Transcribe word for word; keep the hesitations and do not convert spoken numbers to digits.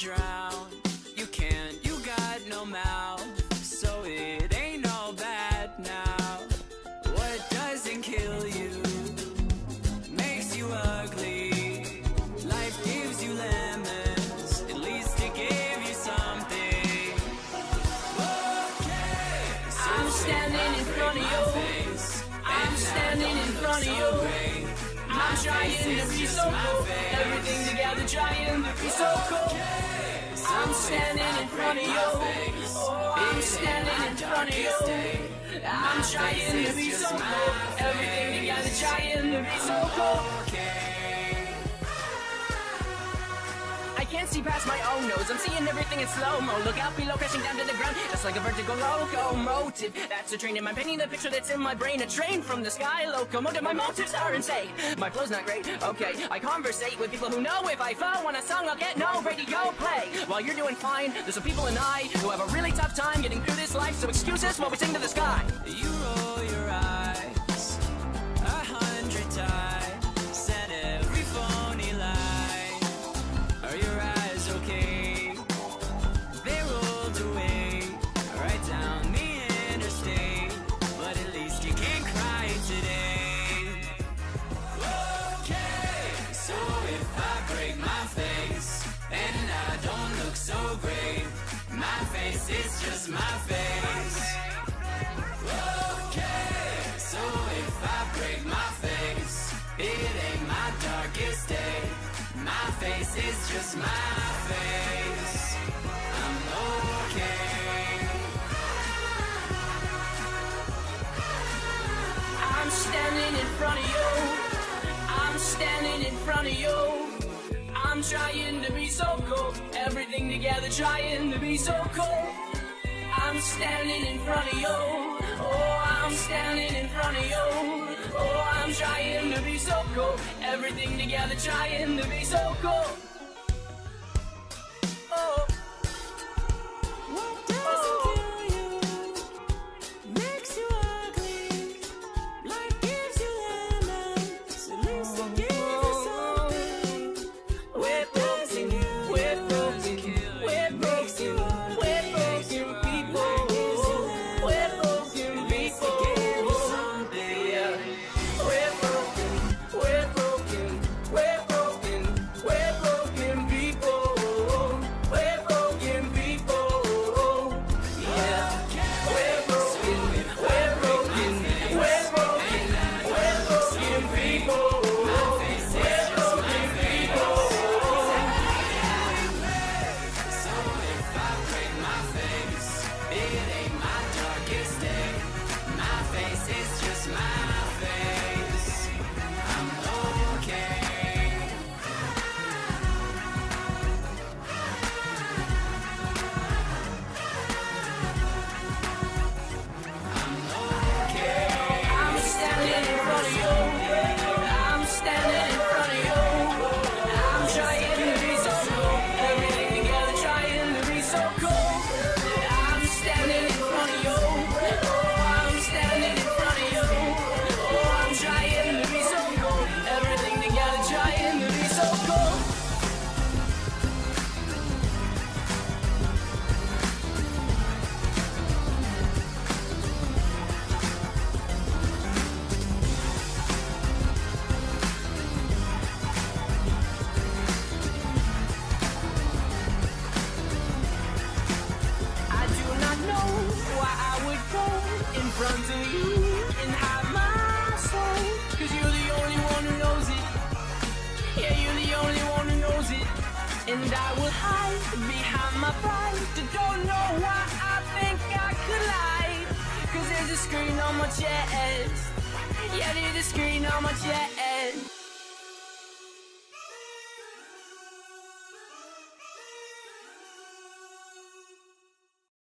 Drown. You can't, you got no mouth, so it ain't all bad now. What doesn't kill you makes you ugly. Life gives you lemons, at least it gave you something. Okay, so I'm standing in front of you. I'm standing in front of you. I'm trying to be so cool. Everything together, trying to be so cool. I'm standing in front of you. Oh, I'm standing in front of you. I'm trying to be so cool. Everything together, trying to be so cool. I can't see past my own nose. I'm seeing everything in slow-mo. Look out below, crashing down to the ground, just like a vertical locomotive. That's a train in my painting, the picture that's in my brain. A train from the sky, locomotive. My motives are insane. My flow's not great, okay. I conversate with people who know if I foe on a song, I'll get no radio play. While you're doing fine, there's some people and I who have a really tough time getting through this life. So excuse us while we sing to the sky. You roll your eyes a hundred times. My face is just my face. Okay, so if I break my face, it ain't my darkest day. My face is just my face. I'm okay. I'm standing in front of you. I'm standing in front of you. I'm trying to be so cool. Everything together, trying to be so cool. I'm standing in front of you. Oh, I'm standing in front of you. Oh, I'm trying to be so cool. Everything together, trying to be so cool. Oh. What doesn't kill you makes you ugly. Life gives you lemons, at least it gives you something. Front of you and hide my soul, cause you're the only one who knows it. Yeah, you're the only one who knows it. And I will hide behind my pride. Don't know why I think I could lie, cause there's a screen on my chest. Yeah, there's a screen on my chest.